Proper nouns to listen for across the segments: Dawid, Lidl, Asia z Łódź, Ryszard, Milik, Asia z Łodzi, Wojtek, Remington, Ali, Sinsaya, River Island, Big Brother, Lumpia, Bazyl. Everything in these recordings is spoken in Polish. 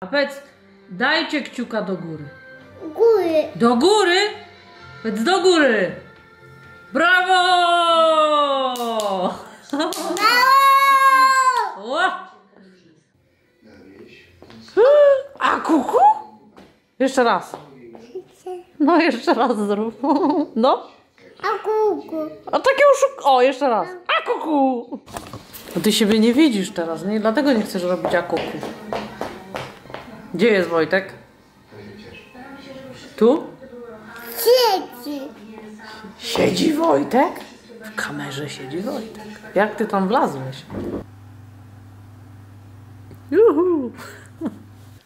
A powiedz, dajcie kciuka do góry. Góry. Do góry? Powiedz do góry. Brawo! Brawo! A kuku? Jeszcze raz. No jeszcze raz zrób. No. A kuku. A takie oszuk... O, jeszcze raz. A kuku. No ty siebie nie widzisz teraz, nie? Dlatego nie chcesz robić a kuku. Gdzie jest Wojtek? Tu? Siedzi. Siedzi Wojtek? W kamerze siedzi Wojtek. Jak ty tam wlazłeś? Juhu.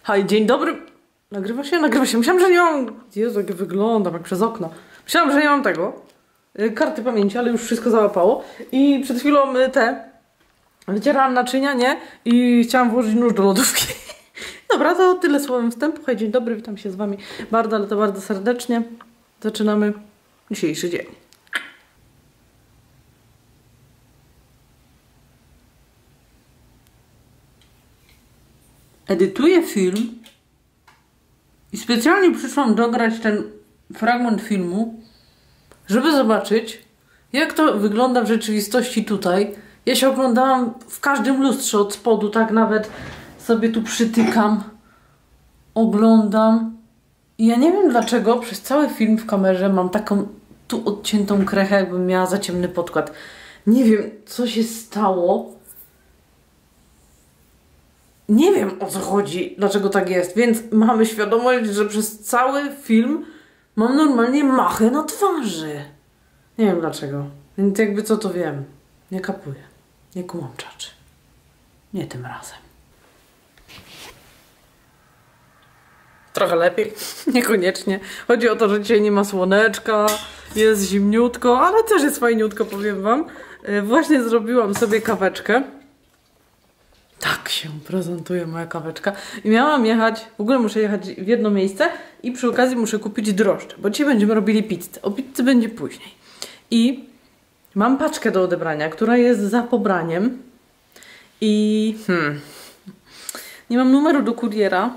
Hej, dzień dobry. Nagrywa się? Nagrywa się. Myślałam, że nie mam... Jezu, jak wyglądam, jak przez okno. Myślałam, że nie mam tego. Karty pamięci, ale już wszystko załapało. I przed chwilą wycierałam naczynia, nie? I chciałam włożyć nóż do lodówki. Dobra, to tyle słowem wstępu. Hej, dzień dobry, witam się z wami bardzo, ale to bardzo serdecznie. Zaczynamy dzisiejszy dzień. Edytuję film i specjalnie przyszłam dograć ten fragment filmu, żeby zobaczyć, jak to wygląda w rzeczywistości tutaj. Ja się oglądałam w każdym lustrze od spodu, tak nawet sobie tu przytykam, oglądam i ja nie wiem dlaczego przez cały film w kamerze mam taką tu odciętą krechę, jakbym miała za ciemny podkład. Nie wiem, co się stało. Nie wiem, o co chodzi, dlaczego tak jest, więc mamy świadomość, że przez cały film mam normalnie machę na twarzy. Nie wiem dlaczego, więc jakby co to wiem. Nie kapuję, nie kumam czaczy. Nie tym razem. Trochę lepiej, niekoniecznie. Chodzi o to, że dzisiaj nie ma słoneczka, jest zimniutko, ale też jest fajniutko, powiem wam. Właśnie zrobiłam sobie kaweczkę. Tak się prezentuje moja kaweczka. I miałam jechać, w ogóle muszę jechać w jedno miejsce i przy okazji muszę kupić drożdże, bo dzisiaj będziemy robili pizzę. O pizzy będzie później. I mam paczkę do odebrania, która jest za pobraniem. I nie mam numeru do kuriera.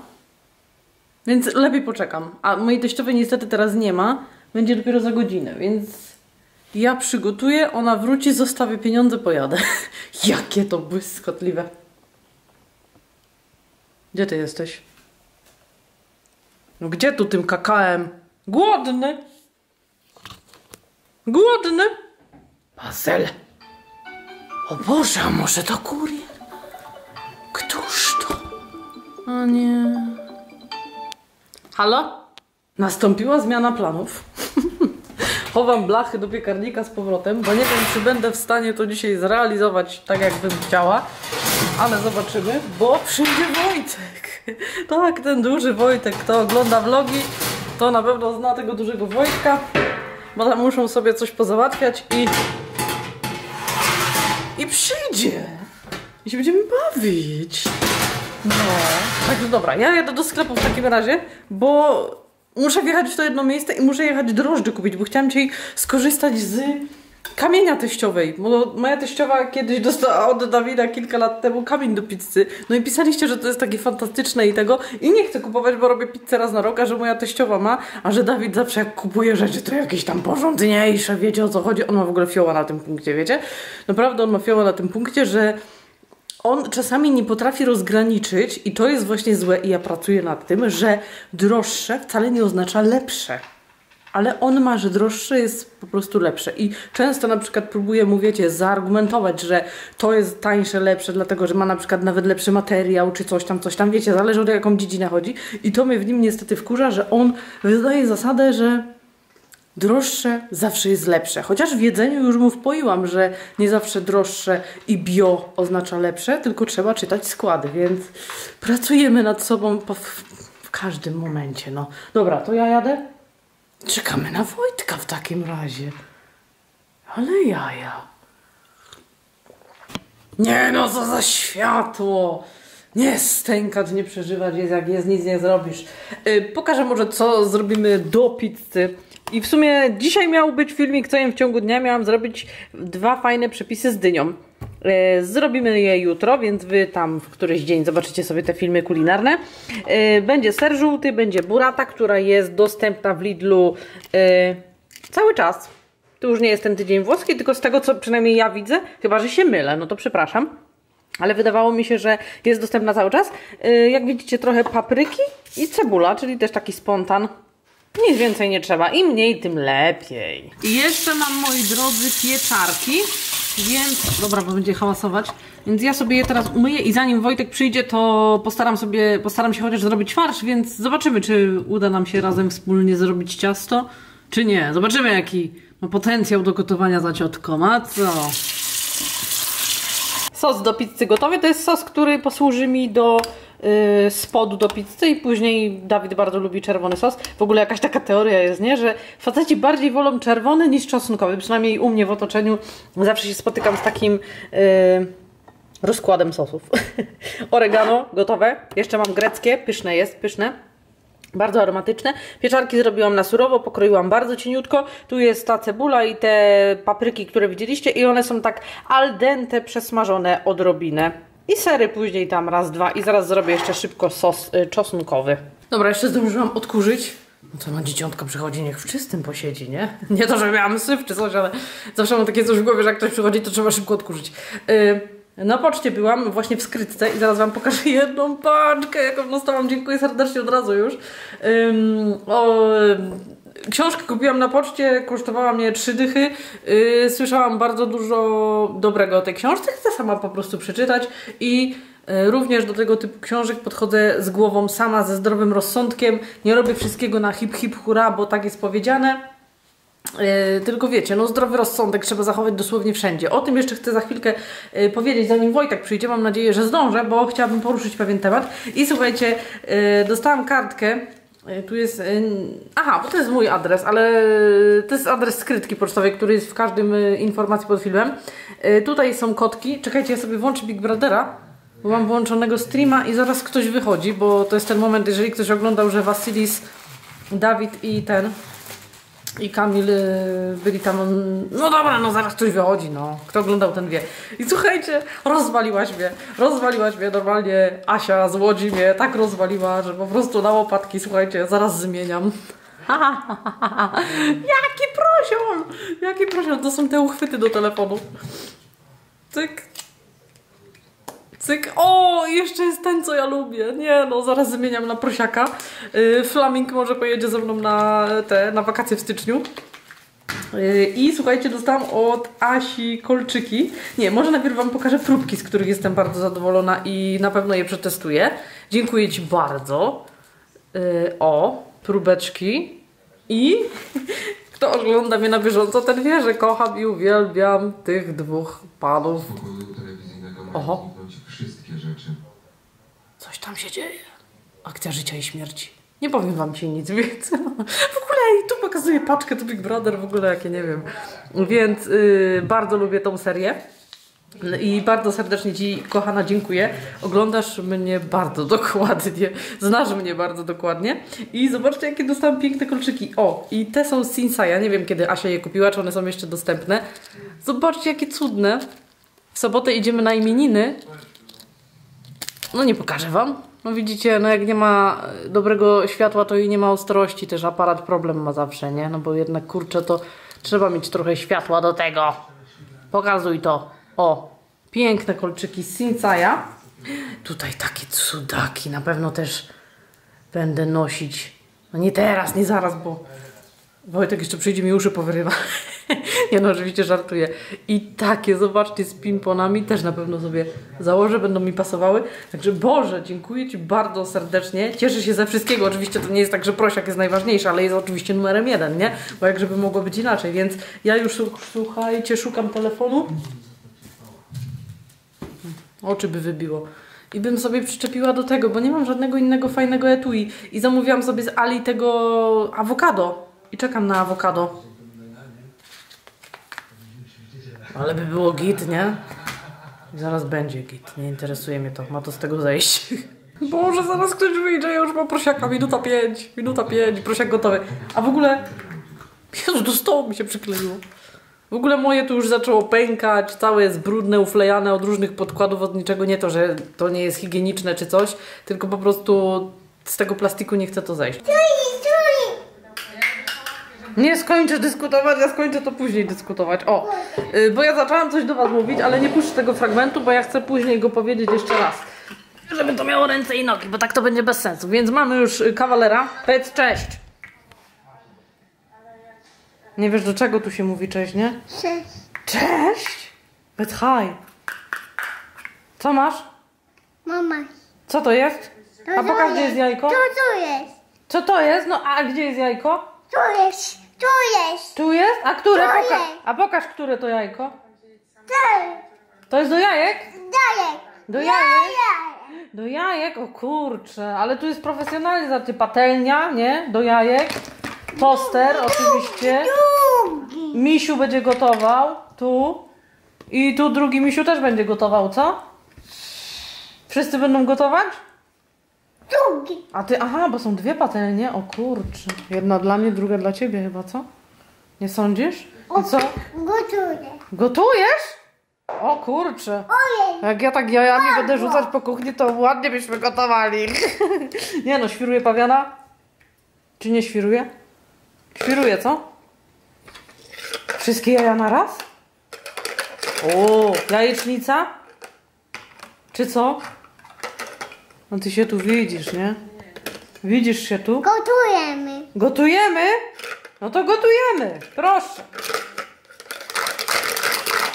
Więc lepiej poczekam. A mojej teściowej niestety teraz nie ma. Będzie dopiero za godzinę, więc ja przygotuję, ona wróci, zostawię pieniądze, pojadę. Jakie to błyskotliwe. Gdzie ty jesteś? No gdzie tu tym kakałem? Głodny! Głodny! Bazyl! O Boże, a może to kurier? Któż to? A nie... Halo? Nastąpiła zmiana planów. Chowam blachy do piekarnika z powrotem, bo nie wiem, czy będę w stanie to dzisiaj zrealizować tak, jak bym chciała. Ale zobaczymy, bo przyjdzie Wojtek. Tak, ten duży Wojtek. Kto ogląda vlogi, to na pewno zna tego dużego Wojtka. Bo tam muszą sobie coś pozałatwiać i przyjdzie. I się będziemy bawić. No, także dobra, ja jadę do sklepu w takim razie, bo muszę wjechać w to jedno miejsce i muszę jechać drożdży kupić, bo chciałam dzisiaj skorzystać z kamienia teściowej, bo moja teściowa kiedyś dostała od Dawida kilka lat temu kamień do pizzy, no i pisaliście, że to jest takie fantastyczne i tego, i nie chcę kupować, bo robię pizzę raz na rok, a że moja teściowa ma, a że Dawid zawsze jak kupuje rzeczy, to jakieś tam porządniejsze, wiecie o co chodzi, on ma w ogóle fioła na tym punkcie, wiecie, naprawdę on ma fioła na tym punkcie, że on czasami nie potrafi rozgraniczyć i to jest właśnie złe i ja pracuję nad tym, że droższe wcale nie oznacza lepsze. Ale on ma, że droższe jest po prostu lepsze i często na przykład próbuję mu, wiecie, zaargumentować, że to jest tańsze, lepsze, dlatego że ma na przykład nawet lepszy materiał czy coś tam, wiecie, zależy od jaką dziedzinę chodzi i to mnie w nim niestety wkurza, że on wydaje zasadę, że droższe zawsze jest lepsze. Chociaż w jedzeniu już mu wpoiłam, że nie zawsze droższe i bio oznacza lepsze, tylko trzeba czytać składy, więc pracujemy nad sobą w każdym momencie, no. Dobra, to ja jadę. Czekamy na Wojtka w takim razie. Ale jaja. Nie no, co za światło! Nie stękać, nie przeżywać, jest jak jest, nic nie zrobisz. Pokażę może, co zrobimy do pizzy. I w sumie dzisiaj miał być filmik, co jem w ciągu dnia. Miałam zrobić dwa fajne przepisy z dynią. Zrobimy je jutro, więc wy tam w któryś dzień zobaczycie sobie te filmy kulinarne. Będzie ser żółty, będzie burrata, która jest dostępna w Lidlu cały czas. To już nie jest ten tydzień włoski, tylko z tego, co przynajmniej ja widzę, chyba że się mylę, no to przepraszam. Ale wydawało mi się, że jest dostępna cały czas. Jak widzicie, trochę papryki i cebula, czyli też taki spontan. Nic więcej nie trzeba. Im mniej, tym lepiej. I jeszcze mam, moi drodzy, pieczarki. Więc, dobra, bo będzie hałasować. Więc ja sobie je teraz umyję i zanim Wojtek przyjdzie, to postaram się chociaż zrobić farsz, więc zobaczymy, czy uda nam się razem wspólnie zrobić ciasto, czy nie. Zobaczymy, jaki ma potencjał do gotowania za ciotką. A co? Sos do pizzy gotowy. To jest sos, który posłuży mi do spodu do pizzy i później Dawid bardzo lubi czerwony sos. W ogóle jakaś taka teoria jest, nie? Że faceci bardziej wolą czerwony niż czosnkowy. Przynajmniej u mnie w otoczeniu zawsze się spotykam z takim rozkładem sosów. Oregano gotowe. Jeszcze mam greckie. Pyszne jest, pyszne. Bardzo aromatyczne. Pieczarki zrobiłam na surowo, pokroiłam bardzo cieniutko. Tu jest ta cebula i te papryki, które widzieliście i one są tak al dente przesmażone odrobinę. I sery później tam raz, dwa i zaraz zrobię jeszcze szybko sos czosnkowy. Dobra, jeszcze zdążyłam odkurzyć. No to no, dzieciątko przychodzi, niech w czystym posiedzi, nie? Nie to, że miałam syf czy coś, ale zawsze mam takie coś w głowie, że jak ktoś przychodzi, to trzeba szybko odkurzyć. Na poczcie byłam, właśnie w skrytce i zaraz wam pokażę jedną paczkę, jaką dostałam, dziękuję serdecznie od razu już. Książkę kupiłam na poczcie, kosztowała mnie 3 dychy. Słyszałam bardzo dużo dobrego o tej książce, chcę sama po prostu przeczytać i również do tego typu książek podchodzę z głową sama, ze zdrowym rozsądkiem. Nie robię wszystkiego na hip hip hura, bo tak jest powiedziane. Tylko wiecie, no zdrowy rozsądek trzeba zachować dosłownie wszędzie. O tym jeszcze chcę za chwilkę powiedzieć, zanim Wojtek przyjdzie. Mam nadzieję, że zdążę, bo chciałabym poruszyć pewien temat. I słuchajcie, dostałam kartkę. Tu jest... Aha, bo to jest mój adres, ale to jest adres skrytki pocztowej, który jest w każdym informacji pod filmem. Tutaj są kotki. Czekajcie, ja sobie włączę Big Brothera, bo mam włączonego streama i zaraz ktoś wychodzi, bo to jest ten moment, jeżeli ktoś oglądał, że Wasylis, Dawid i ten... i Kamil byli tam, no dobra, no zaraz coś wychodzi, no. Kto oglądał, ten wie. I słuchajcie, rozwaliłaś mnie normalnie. Asia z Łodzi mnie tak rozwaliła, że po prostu na łopatki, słuchajcie, zaraz zmieniam. Jaki prosią, to są te uchwyty do telefonu. Cyk. Cyk. O, jeszcze jest ten, co ja lubię. Nie no, zaraz zmieniam na prosiaka. Flaming może pojedzie ze mną na wakacje w styczniu. I słuchajcie, dostałam od Asi kolczyki. Nie, może najpierw wam pokażę próbki, z których jestem bardzo zadowolona i na pewno je przetestuję. Dziękuję ci bardzo. O, próbeczki. I kto ogląda mnie na bieżąco, ten wie, że kocham i uwielbiam tych dwóch panów. Oho. Wszystkie rzeczy. Coś tam się dzieje. Akcja życia i śmierci. Nie powiem wam się nic więcej. W ogóle i tu pokazuję paczkę do Big Brother, w ogóle jakie, nie wiem. Więc bardzo lubię tą serię. I bardzo serdecznie ci, kochana, dziękuję. Oglądasz mnie bardzo dokładnie. Znasz mnie bardzo dokładnie. I zobaczcie, jakie dostałam piękne kolczyki. O, i te są z Sinsaya. Nie wiem, kiedy Asia je kupiła, czy one są jeszcze dostępne. Zobaczcie, jakie cudne. W sobotę idziemy na imieniny. No nie pokażę wam. No widzicie, no jak nie ma dobrego światła, to i nie ma ostrości. Też aparat problem ma zawsze, nie? No bo jednak, kurczę, to trzeba mieć trochę światła do tego. Pokazuj to. O, piękne kolczyki z Sinsaya. Tutaj takie cudaki. Na pewno też będę nosić. No nie teraz, nie zaraz, bo Wojtek jeszcze przyjdzie mi uszy powyrywa. Nie no, oczywiście żartuję. I takie, zobaczcie, z pimponami też na pewno sobie założę, będą mi pasowały. Także Boże, dziękuję ci bardzo serdecznie. Cieszę się ze wszystkiego. Oczywiście to nie jest tak, że prosiak jest najważniejszy, ale jest oczywiście numerem 1, nie? Bo jak żeby mogło być inaczej, więc ja już, słuchajcie, szukam telefonu. Oczy by wybiło. I bym sobie przyczepiła do tego, bo nie mam żadnego innego fajnego etui. I zamówiłam sobie z Ali tego awokado. I czekam na awokado. Ale by było git, nie? Zaraz będzie git. Nie interesuje mnie to. Ma to z tego zejść. Boże, zaraz ktoś wyjdzie. Ja już mam prosiaka. Minuta 5. Prosiak gotowy. A w ogóle... Jezu, do stołu mi się przykleiło. W W ogóle moje tu już zaczęło pękać, całe jest brudne, uflejane od różnych podkładów, od niczego. Nie to, że to nie jest higieniczne czy coś, tylko po prostu z tego plastiku nie chce to zejść. Nie skończę dyskutować, ja skończę to później dyskutować. O, bo ja zaczęłam coś do was mówić, ale nie puszczę tego fragmentu, bo ja chcę później go powiedzieć jeszcze raz. Żeby to miało ręce i nogi, bo tak to będzie bez sensu. Więc mamy już kawalera. Powiedz cześć. Nie wiesz, do czego tu się mówi cześć, nie? Cześć. Cześć? But hi. Co masz? Mama. Co to jest? A pokaż, gdzie jest jajko. To jest. Co to jest? No a gdzie jest jajko? Tu jest. Tu jest. Tu jest? A które? A pokaż, które to jajko. To jest do jajek? Do jajek? Do jajek? O kurczę, ale tu jest profesjonalnie, ty patelnia, nie? Do jajek. Toster oczywiście. Misiu będzie gotował. Tu. I tu drugi misiu też będzie gotował, co? Wszyscy będą gotować? Drugi. A ty, aha, bo są dwie patelnie. O kurczę. Jedna dla mnie, druga dla ciebie chyba, co? Nie sądzisz? I co? Gotuję. Gotujesz? O kurczę, jak ja tak jajami będę rzucać po kuchni, to ładnie byśmy gotowali. Nie no, świruje pawiana? Czy nie świruje? Świruje, co? Wszystkie jaja na raz? O, jajecznica? Czy co? No ty się tu widzisz, nie? Widzisz się tu? Gotujemy. Gotujemy? No to gotujemy, proszę.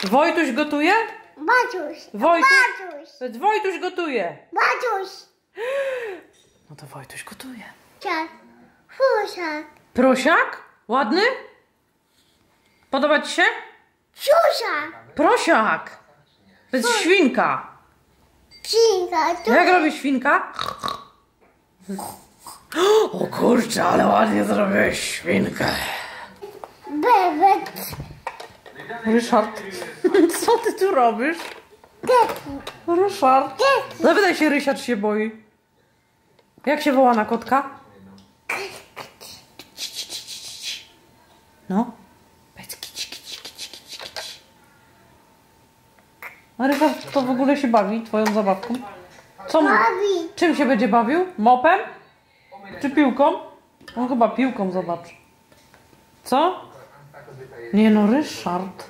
Wojtuś gotuje? Baciuś. Wojtuś. Wojtuś gotuje. Baciuś. No to Wojtuś gotuje. Prosiak. Prosiak? Ładny? Podoba ci się? Prosiak. Prosiak. To jest świnka. Świnka. Jak robi świnka? O kurczę, ale ładnie zrobiłeś świnkę. Bebek. Ryszard, co ty tu robisz? Ryszard. Zapytaj się, Ryszard się boi. Jak się woła na kotka? No. A Ryszard to w ogóle się bawi twoją zabawką. Co? Czym się będzie bawił? Mopem? Czy piłką? On chyba piłką, zobacz. Co? Nie no, Ryszard.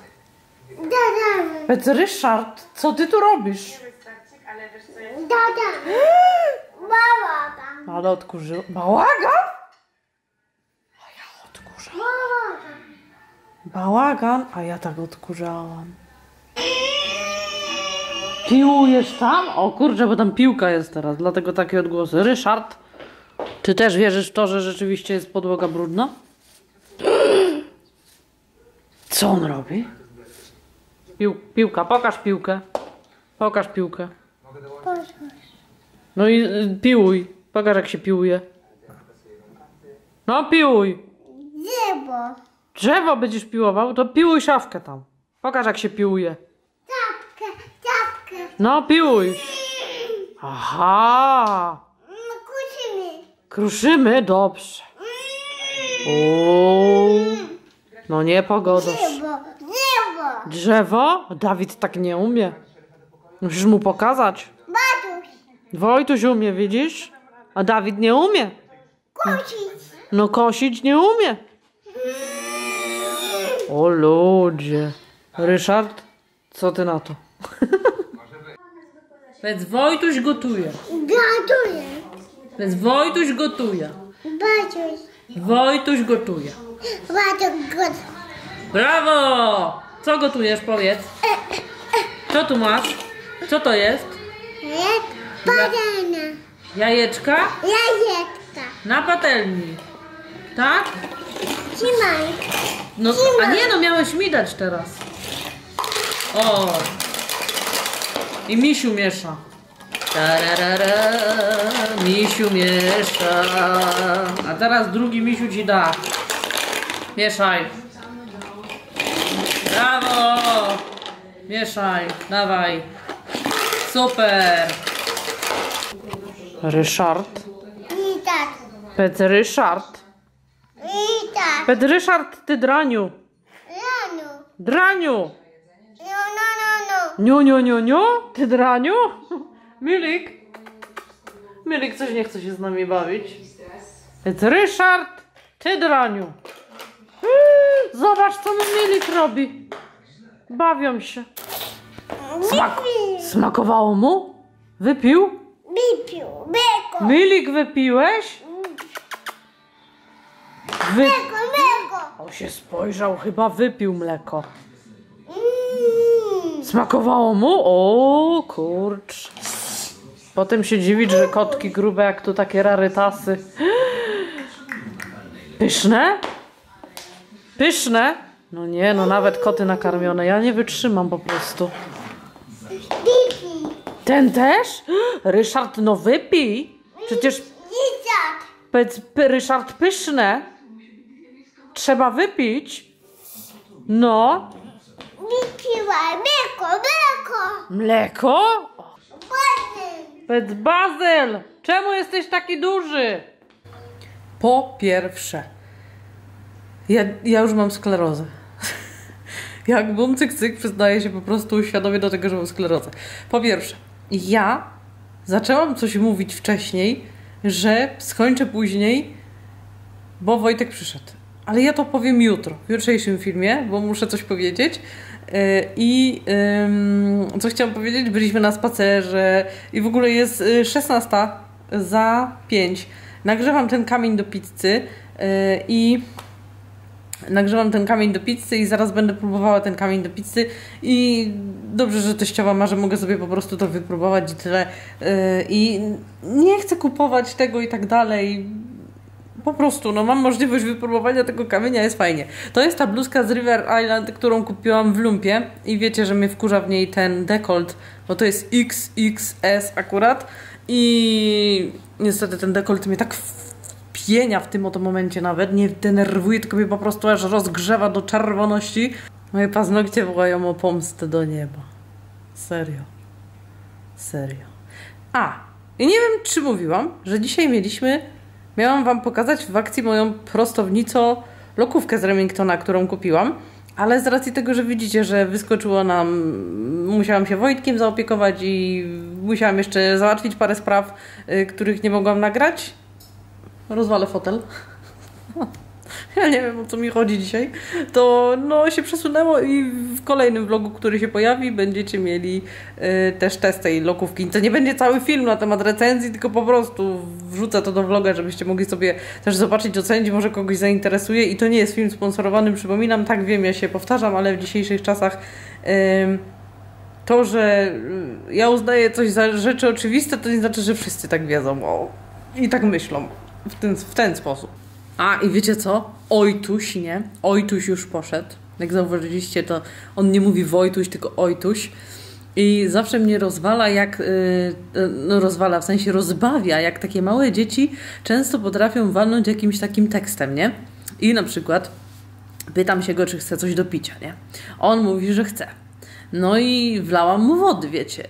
Bez Ryszard, co ty tu robisz? Bałagan. Ale odkurzyła. Bałagan? A ja odkurzałam. Bałagan, a ja tak odkurzałam. Piłujesz tam? O kurczę, bo tam piłka jest teraz, dlatego takie odgłosy. Ryszard, ty też wierzysz w to, że rzeczywiście jest podłoga brudna? Co on robi? Piłka, pokaż piłkę. Pokaż piłkę. No i piłuj. Pokaż, jak się piłuje. No piłuj. Drzewo. Drzewo będziesz piłował? To piłuj szafkę tam. Pokaż, jak się piłuje. Szafkę, szafkę. No piłuj. Aha. Kruszymy. Kruszymy? Dobrze. O. No nie pogodasz. Drzewo, drzewo. Drzewo? Dawid tak nie umie. Musisz mu pokazać. Wojtuś. Wojtuś umie, widzisz? A Dawid nie umie. Kosić. No kosić nie umie. O ludzie. Ryszard, co ty na to? Więc Wojtuś gotuje. Gotuje. Więc Wojtuś gotuje. Wojtuś. Wojtuś gotuje. Brawo! Co gotujesz, powiedz? Co tu masz? Co to jest? Patelnia. Jajeczka? Jajeczka. Na patelni. Tak? Trzymaj. No, a nie no, miałeś mi dać teraz. O! I misiu miesza. Tararara, misiu miesza. A teraz drugi misiu ci da. Mieszaj. Brawo. Mieszaj. Dawaj. Super. Ryszard. Pet Ryszard. Pet Ryszard, ty draniu. Draniu! Niu, niu, niu, niu? Ty draniu? Milik? Milik coś nie chce się z nami bawić. Więc Ryszard, ty draniu. Zobacz, co Milik robi. Bawią się. Smakowało mu? Wypił? Wypił. Mleko. Milik, wypiłeś? Mleko, mleko. On się spojrzał, chyba wypił mleko. Smakowało mu? O kurcz. Potem się dziwić, że kotki grube jak tu takie rarytasy. Pyszne? Pyszne? No nie, no nawet koty nakarmione. Ja nie wytrzymam po prostu. Ten też? Ryszard, no wypij. Przecież... Ryszard, pyszne. Trzeba wypić. No. Wypiłam mleko, mleko. Mleko? Bazyl. Bazyl, czemu jesteś taki duży? Po pierwsze, ja już mam sklerozę. Jak bum cyk cyk przyznaję się po prostu świadomie do tego, że mam sklerozę. Po pierwsze, ja zaczęłam coś mówić wcześniej, że skończę później, bo Wojtek przyszedł. Ale ja to powiem jutro, w jutrzejszym filmie, bo muszę coś powiedzieć. I co chciałam powiedzieć, byliśmy na spacerze i w ogóle jest 16:05. Nagrzewam ten kamień do pizzy i zaraz będę próbowała ten kamień do pizzy i dobrze, że teściowa ma, że mogę sobie po prostu to wypróbować i tyle. I nie chcę kupować tego i tak dalej. Po prostu, no mam możliwość wypróbowania tego kamienia, jest fajnie. To jest ta bluzka z River Island, którą kupiłam w Lumpie i wiecie, że mnie wkurza w niej ten dekolt, bo to jest XXS akurat i niestety ten dekolt mnie tak pienia w tym oto momencie nawet, nie denerwuje, tylko mnie po prostu aż rozgrzewa do czerwoności. Moje paznokcie wołają o pomstę do nieba. Serio. Serio. A, i nie wiem, czy mówiłam, że dzisiaj miałam wam pokazać w akcji moją prostownico lokówkę z Remingtona, którą kupiłam, ale z racji tego, że widzicie, że wyskoczyło nam, musiałam się Wojtkiem zaopiekować i musiałam jeszcze załatwić parę spraw, których nie mogłam nagrać. Rozwalę fotel. Ja nie wiem, o co mi chodzi dzisiaj. To no się przesunęło i w kolejnym vlogu, który się pojawi, będziecie mieli też test tej lokówki. To nie będzie cały film na temat recenzji, tylko po prostu wrzucę to do vloga, żebyście mogli sobie też zobaczyć, ocenić, może kogoś zainteresuje. I to nie jest film sponsorowany, przypominam, tak wiem, ja się powtarzam, ale w dzisiejszych czasach to, że ja uznaję coś za rzeczy oczywiste, to nie znaczy, że wszyscy tak wiedzą i tak myślą w ten sposób. A i wiecie co? Ojtuś, nie? Ojtuś już poszedł. Jak zauważyliście, to on nie mówi Wojtuś, tylko Ojtuś. I zawsze mnie rozwala, jak... no rozwala, w sensie rozbawia, jak takie małe dzieci często potrafią walnąć jakimś takim tekstem, nie? I na przykład pytam się go, czy chce coś do picia, nie? On mówi, że chce. No i wlałam mu wody, wiecie,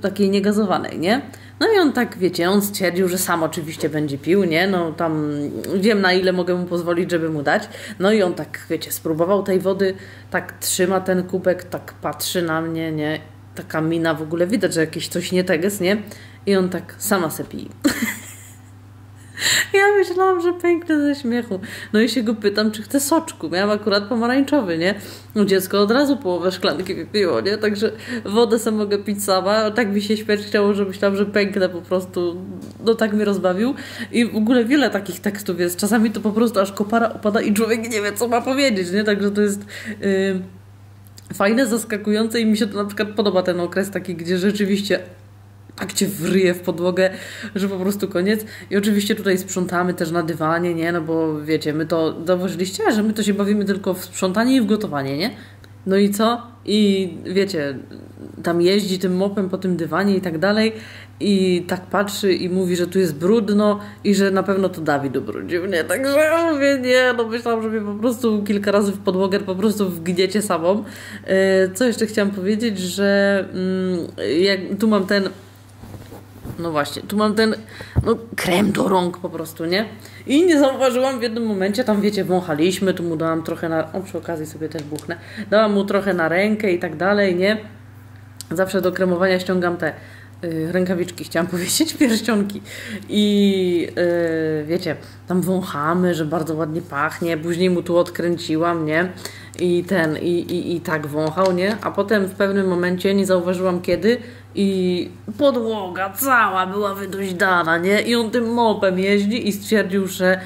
takiej niegazowanej, nie? No i on tak, wiecie, on stwierdził, że sam oczywiście będzie pił, nie? No tam wiem, na ile mogę mu pozwolić, żeby mu dać. No i on tak, wiecie, spróbował tej wody, tak trzyma ten kubek, tak patrzy na mnie, nie? Taka mina w ogóle, widać, że jakieś coś nie tak jest, nie? I on tak, sama se pije. Ja myślałam, że pęknę ze śmiechu. No i się go pytam, czy chce soczku. Miałam akurat pomarańczowy, nie? Dziecko od razu połowę szklanki wypiło, nie? Także wodę sobie mogę pić sama. Tak mi się śmiać chciało, że myślałam, że pęknę po prostu. No tak mnie rozbawił. I w ogóle wiele takich tekstów jest. Czasami to po prostu aż kopara opada i człowiek nie wie, co ma powiedzieć, nie? Także to jest... fajne, zaskakujące i mi się to na przykład podoba ten okres taki, gdzie rzeczywiście... tak cię wryje w podłogę, że po prostu koniec. I oczywiście tutaj sprzątamy też na dywanie, nie? No bo wiecie, my to zauważyliście, że my to się bawimy tylko w sprzątanie i w gotowanie, nie? No i co? I wiecie, tam jeździ tym mopem po tym dywanie i tak dalej i tak patrzy i mówi, że tu jest brudno i że na pewno to Dawid ubrudził, nie? Także ja mówię, nie, no myślałam, że mnie po prostu kilka razy w podłogę po prostu wgniecie samą. Co jeszcze chciałam powiedzieć, że jak tu mam ten No właśnie, tu mam ten krem do rąk po prostu, nie? I nie zauważyłam w jednym momencie, tam wiecie, wąchaliśmy, tu mu dałam trochę na... O, przy okazji sobie też buchnę. Dałam mu trochę na rękę i tak dalej, nie? Zawsze do kremowania ściągam te rękawiczki, chciałam powiedzieć, pierścionki. I wiecie, tam wąchamy, że bardzo ładnie pachnie, później mu tu odkręciłam, nie? I ten, i tak wąchał, nie? A potem w pewnym momencie, nie zauważyłam kiedy, i podłoga cała była wydoźdana, nie? I on tym mopem jeździ i stwierdził, że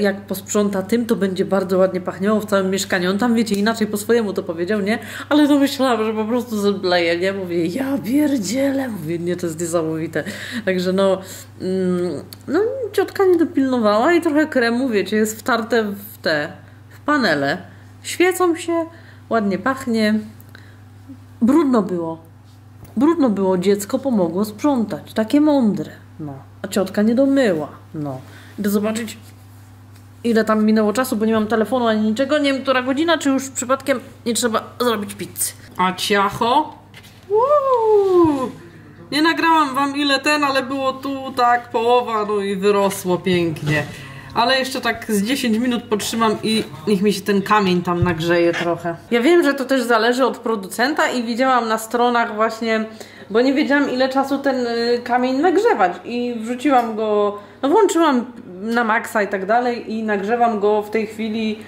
jak posprząta tym, to będzie bardzo ładnie pachniało w całym mieszkaniu. On tam, wiecie, inaczej po swojemu to powiedział, nie? Ale to myślałam, że po prostu zbleję, nie? Mówię, ja pierdzielę. Mówię, nie, to jest niesamowite. Także no ciotka nie dopilnowała i trochę kremu, wiecie, jest wtarte w panele. Świecą się, ładnie pachnie. Brudno było. Brudno było, dziecko pomogło sprzątać. Takie mądre. No. A ciotka nie domyła. No. Idę zobaczyć, ile tam minęło czasu, bo nie mam telefonu ani niczego. Nie wiem, która godzina, czy już przypadkiem nie trzeba zrobić pizzy. A ciacho? Uuu. Nie nagrałam wam ile ale było tu tak połowa, no i wyrosło pięknie. Ale jeszcze tak z 10 minut potrzymam i niech mi się ten kamień tam nagrzeje trochę. Ja wiem, że to też zależy od producenta i widziałam na stronach właśnie, bo nie wiedziałam ile czasu ten kamień nagrzewać i wrzuciłam go, no włączyłam na maksa i tak dalej i nagrzewam go w tej chwili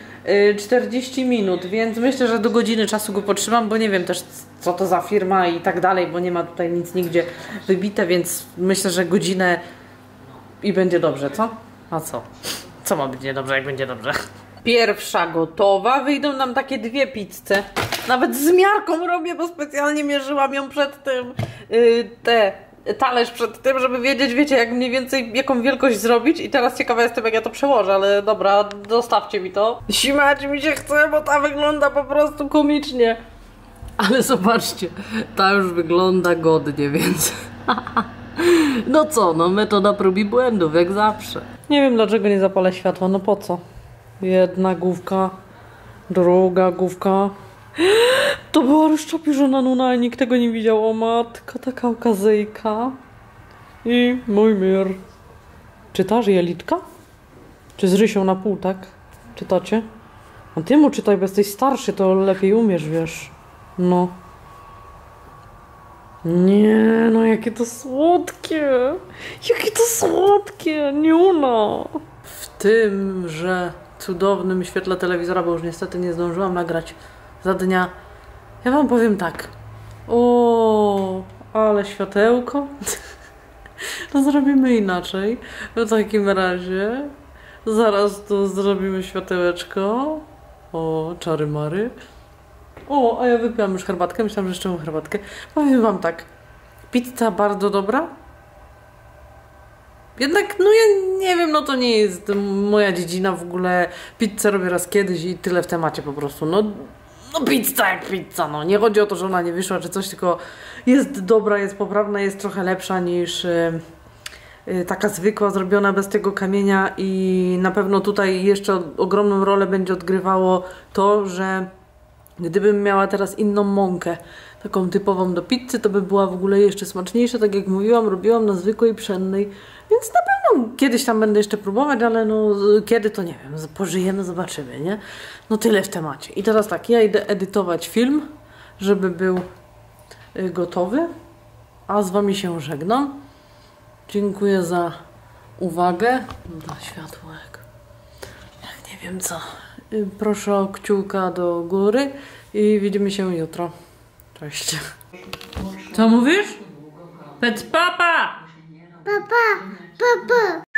40 minut, więc myślę, że do godziny czasu go potrzymam, bo nie wiem też co to za firma i tak dalej, bo nie ma tutaj nic nigdzie wybite, więc myślę, że godzinę i będzie dobrze, co? A co? Co ma być niedobrze, jak będzie dobrze? Pierwsza gotowa. Wyjdą nam takie dwie pizze. Nawet z miarką robię, bo specjalnie mierzyłam ją przed tym, talerz przed tym, żeby wiedzieć, wiecie, jak mniej więcej, jaką wielkość zrobić. I teraz ciekawa jestem, jak ja to przełożę, ale dobra, dostawcie mi to. Śmiać mi się chce, bo ta wygląda po prostu komicznie. Ale zobaczcie, ta już wygląda godnie, więc... No co, no metoda prób i błędów, jak zawsze. Nie wiem dlaczego nie zapalę światła, no po co? Jedna główka, druga główka. To była rozczapieżona nuna i nikt tego nie widział. O matka, taka okazyjka. I mój mir. Czytasz Jelitka? Czy z Rysią na pół, tak? Czytacie? A ty mu czytaj, bo jesteś starszy, to lepiej umiesz, wiesz. No. Nie, no jakie to słodkie! Jakie to słodkie! Niuna! W tym, że cudownym świetle telewizora, bo już niestety nie zdążyłam nagrać za dnia. Ja wam powiem tak. O, ale światełko. No zrobimy inaczej. W takim razie zaraz tu zrobimy światełeczko. O, czary mary. O, a ja wypiłam już herbatkę, myślałam, że jeszcze mam herbatkę. Powiem wam tak, pizza bardzo dobra. Jednak, no ja nie wiem, no to nie jest moja dziedzina w ogóle. Pizzę robię raz kiedyś i tyle w temacie po prostu. No pizza jak pizza, no. Nie chodzi o to, że ona nie wyszła czy coś, tylko jest dobra, jest poprawna, jest trochę lepsza niż... taka zwykła, zrobiona bez tego kamienia i na pewno tutaj jeszcze ogromną rolę będzie odgrywało to, że... Gdybym miała teraz inną mąkę, taką typową do pizzy, to by była w ogóle jeszcze smaczniejsza, tak jak mówiłam, robiłam na zwykłej pszennej, więc na pewno kiedyś tam będę jeszcze próbować, ale no kiedy to nie wiem, pożyjemy, zobaczymy, nie? No tyle w temacie. I teraz tak, ja idę edytować film, żeby był gotowy, a z wami się żegnam. Dziękuję za uwagę. No światłek, jak nie wiem co... Proszę o kciuka do góry i widzimy się jutro. Cześć. Co mówisz? Pec papa! Papa! Papa!